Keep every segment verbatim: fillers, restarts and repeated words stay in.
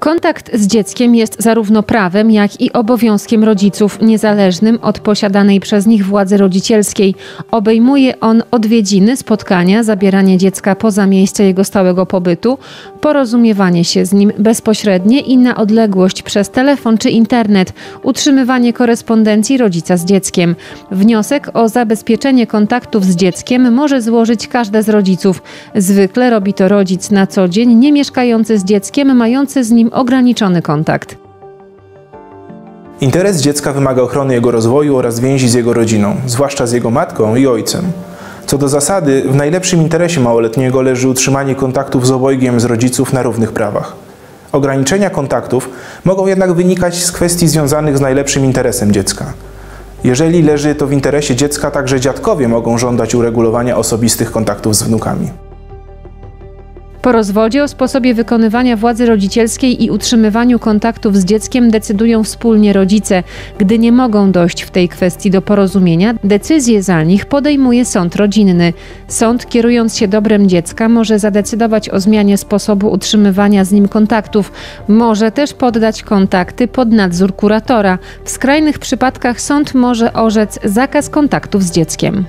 Kontakt z dzieckiem jest zarówno prawem, jak i obowiązkiem rodziców, niezależnym od posiadanej przez nich władzy rodzicielskiej. Obejmuje on odwiedziny, spotkania, zabieranie dziecka poza miejsce jego stałego pobytu, porozumiewanie się z nim bezpośrednie i na odległość przez telefon czy internet, utrzymywanie korespondencji rodzica z dzieckiem. Wniosek o zabezpieczenie kontaktów z dzieckiem może złożyć każde z rodziców. Zwykle robi to rodzic na co dzień, nie mieszkający z dzieckiem, mający z nim ograniczony kontakt. Interes dziecka wymaga ochrony jego rozwoju oraz więzi z jego rodziną, zwłaszcza z jego matką i ojcem. Co do zasady, w najlepszym interesie małoletniego leży utrzymanie kontaktów z obojgiem z rodziców na równych prawach. Ograniczenia kontaktów mogą jednak wynikać z kwestii związanych z najlepszym interesem dziecka. Jeżeli leży to w interesie dziecka, także dziadkowie mogą żądać uregulowania osobistych kontaktów z wnukami. Po rozwodzie o sposobie wykonywania władzy rodzicielskiej i utrzymywaniu kontaktów z dzieckiem decydują wspólnie rodzice. Gdy nie mogą dojść w tej kwestii do porozumienia, decyzję za nich podejmuje sąd rodzinny. Sąd, kierując się dobrem dziecka, może zadecydować o zmianie sposobu utrzymywania z nim kontaktów. Może też poddać kontakty pod nadzór kuratora. W skrajnych przypadkach sąd może orzec zakaz kontaktów z dzieckiem.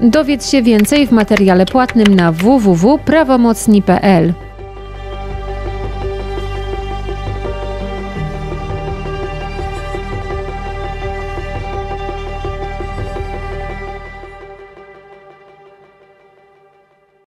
Dowiedz się więcej w materiale płatnym na w w w kropka prawomocni kropka p l.